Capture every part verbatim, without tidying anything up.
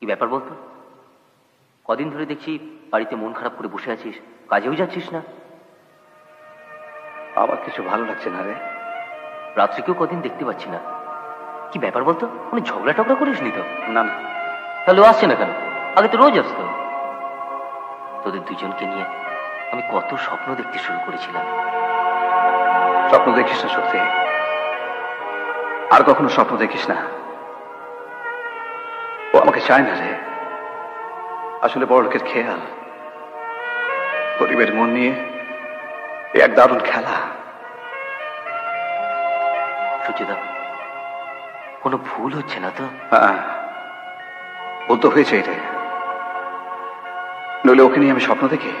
কি ব্যাপার বলতো? কদিন ধরে দেখছি বাড়িতে মন খারাপ করে বসে আছিস, কাজেও যাচ্ছিস না। আমার কিছু ভালো লাগছে না রে, রাত্রিকেও কদিন দেখতে পাচ্ছি না। কি ব্যাপার বলতো, কোনো ঝগড়া টগড়া করিস নি তো? না না। তাহলে আসছে না কেন? আগে তো রোজ আসতো। তোদের দুজনকে নিয়ে আমি কত স্বপ্ন দেখতে শুরু করেছিলাম। স্বপ্ন দেখিস না সত্যি, আর কখনো স্বপ্ন দেখিস না। ও আমাকে চায় না রে, আসলে বড় লোকের খেয়াল, গরিবের মন নিয়ে এক দারুণ খেলা। সুচিতা, কোনো ভুল হচ্ছে না তো? হ্যাঁ, ভুল তো হয়েছে রে, নইলে ওকে নিয়ে আমি স্বপ্ন দেখি?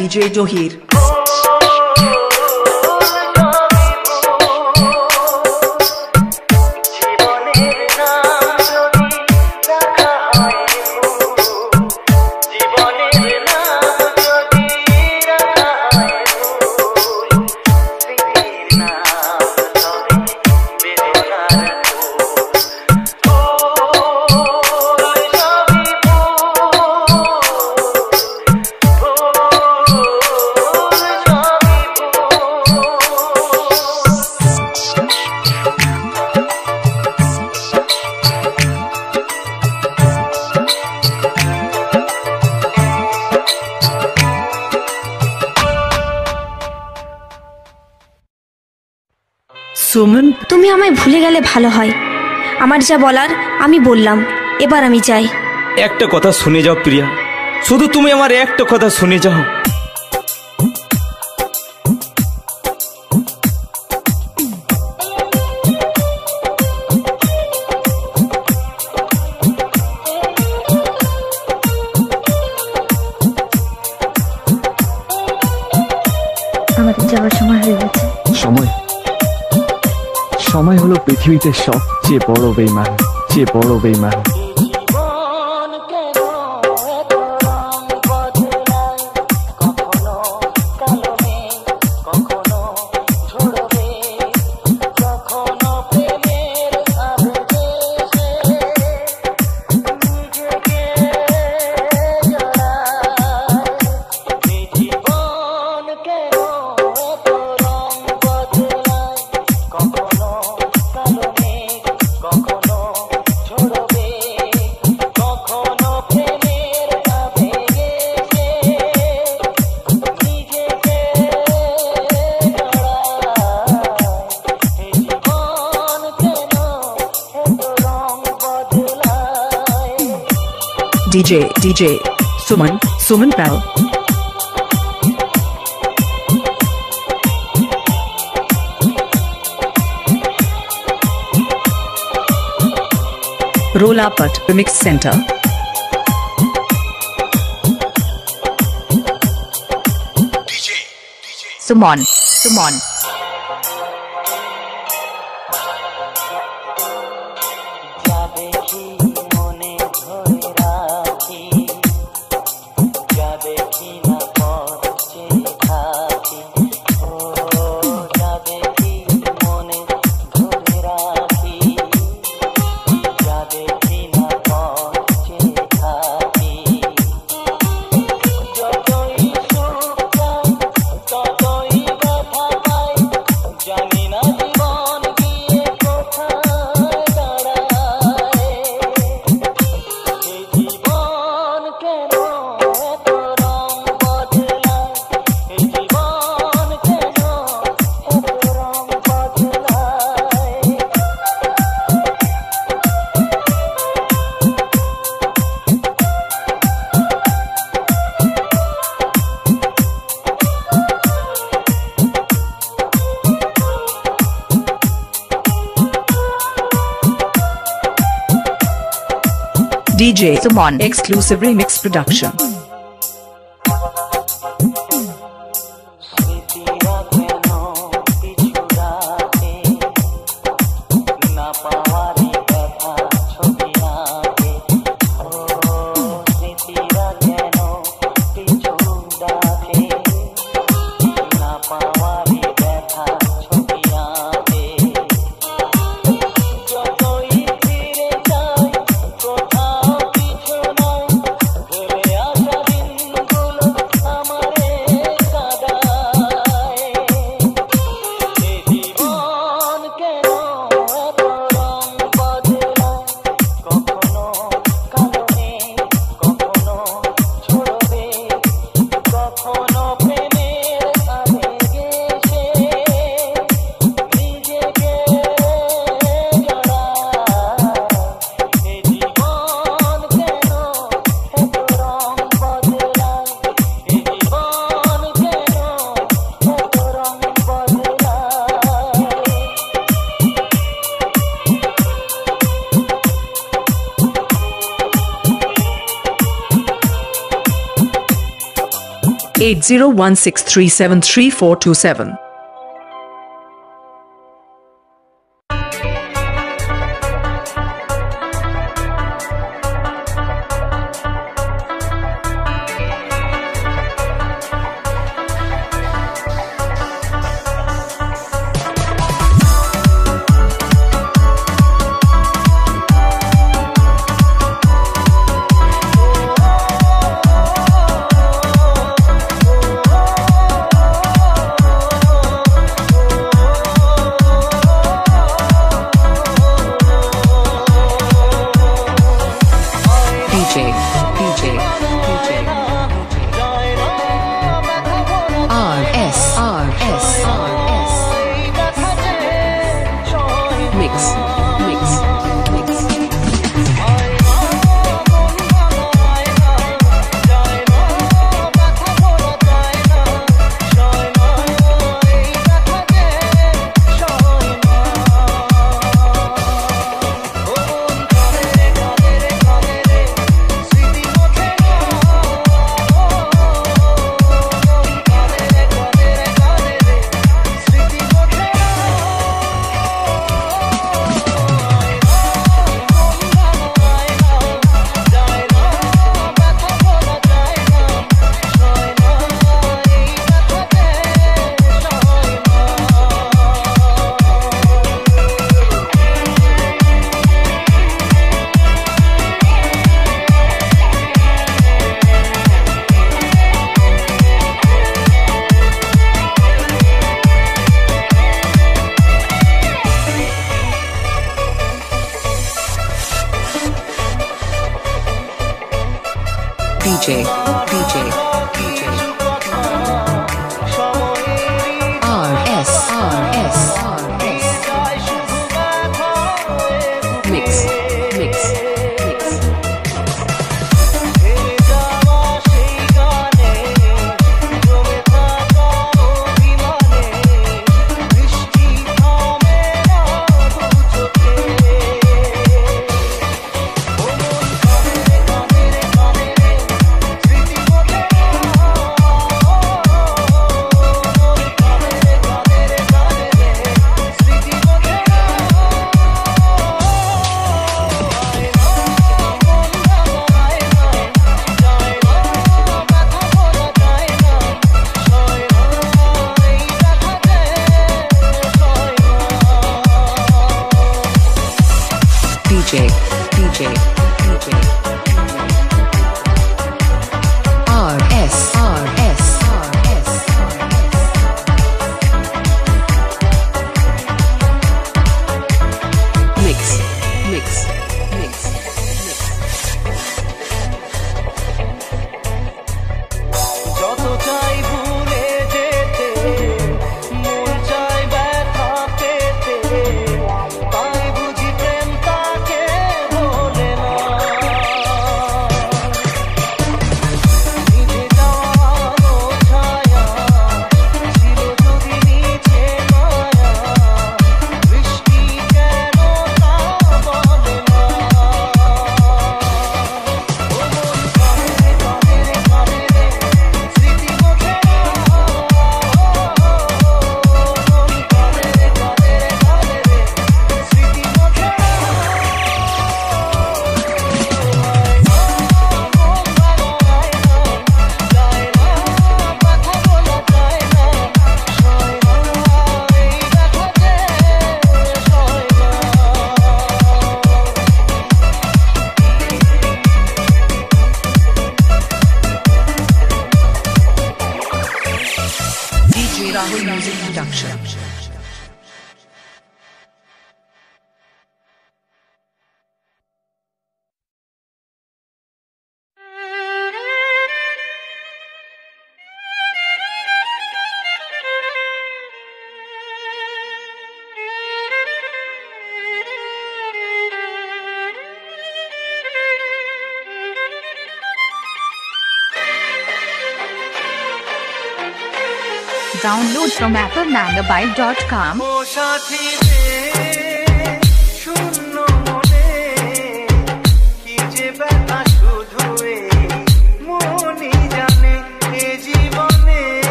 D J Dohir. সুমন, তুমি আমায় ভুলে গেলে ভালো হয়। আমার যা বলার আমি বললাম, এবার আমি যাই। একটা কথা শুনে যাও প্রিয়া, শুধু তুমি আমার একটা কথা শুনে যাও। সময় হলো পৃথিবীতে সবচেয়ে বড় বেঈমান, যে বড় বেঈমান। DJ, DJ, Suman, Suman Pal. Rola Pat Mix Center. DJ, DJ, Sumon, Sumon. DJ Sumon exclusive remix production. eight zero one six three seven three four two seven R S R S R S DJ, DJ, DJ, RS, RS, RS, Mix, Mix. DJ, DJ, DJ, RS, RS, RS, Mix, Mix, Mix, Mix. Rahul Music Production. Download from Apple Mangabyte dot com.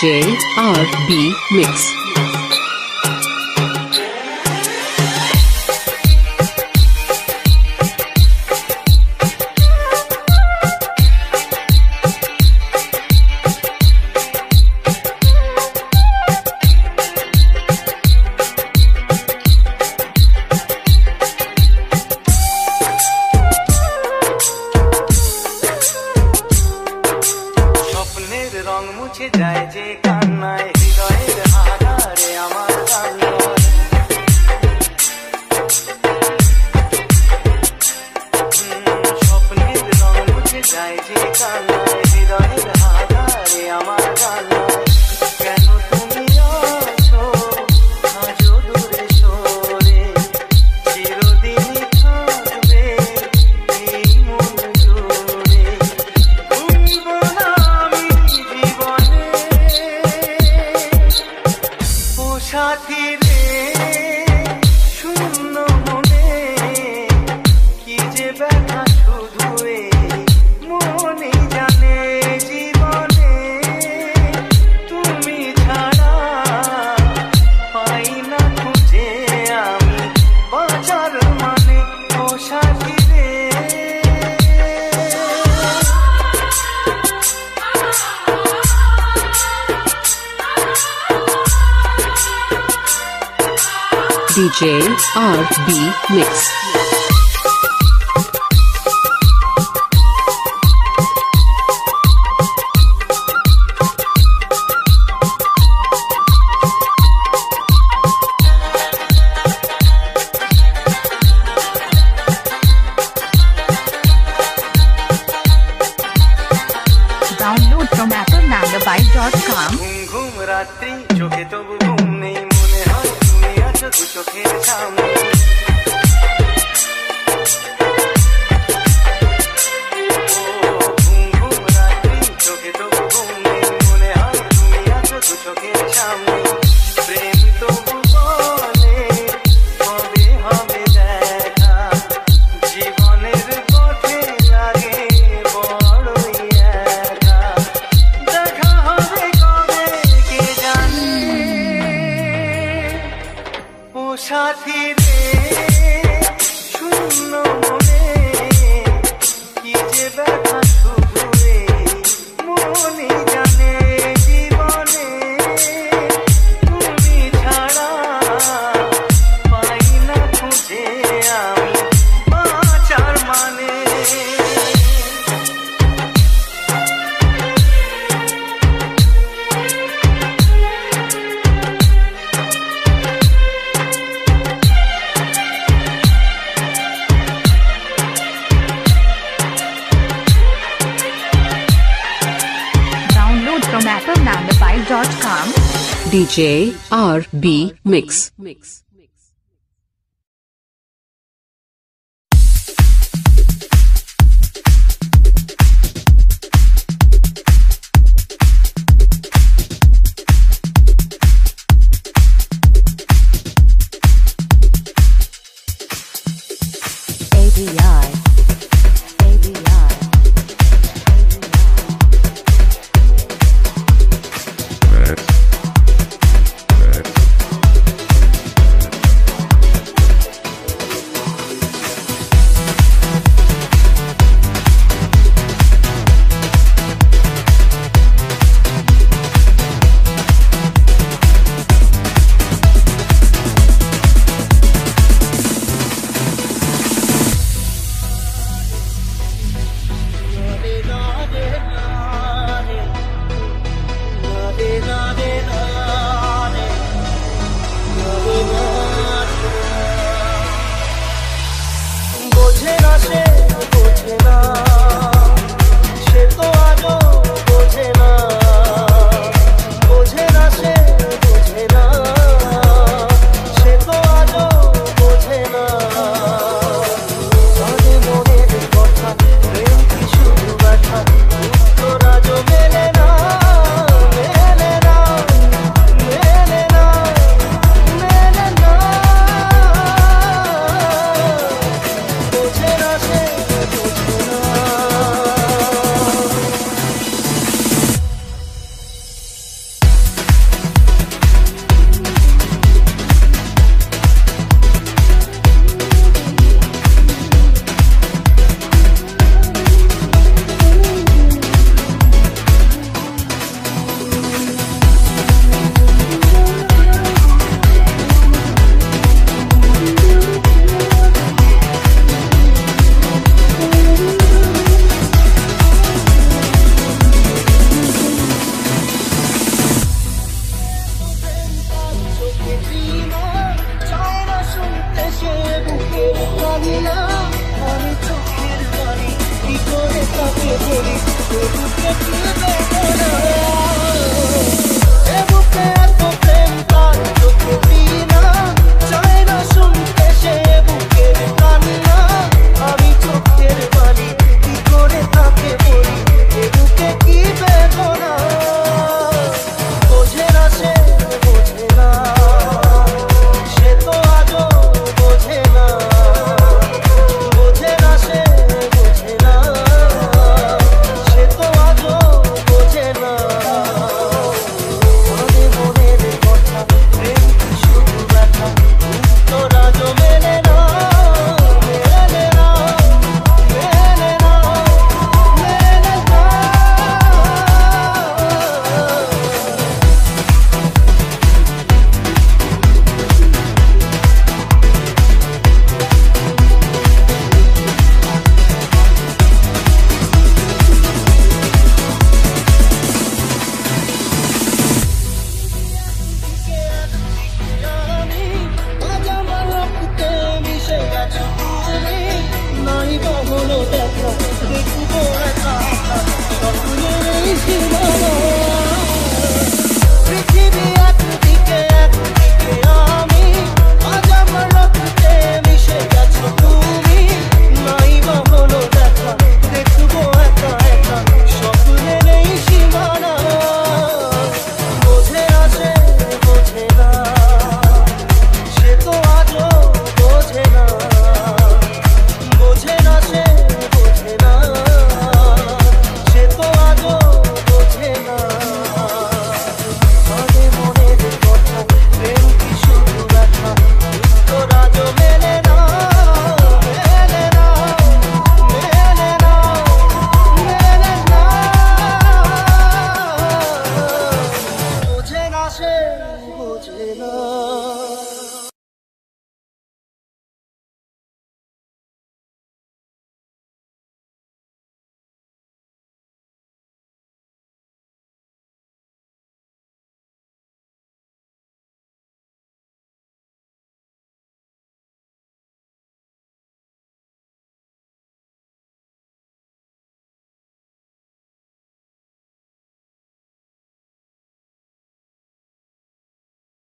J R B Mix DJ RB Mix amidit azharcoita dot com घूम रात्रि चोखे तो घूमने मुने हां दुनिया जो चोखे सामने Apple Mangabyte dot com D J R B Mix Mix A B I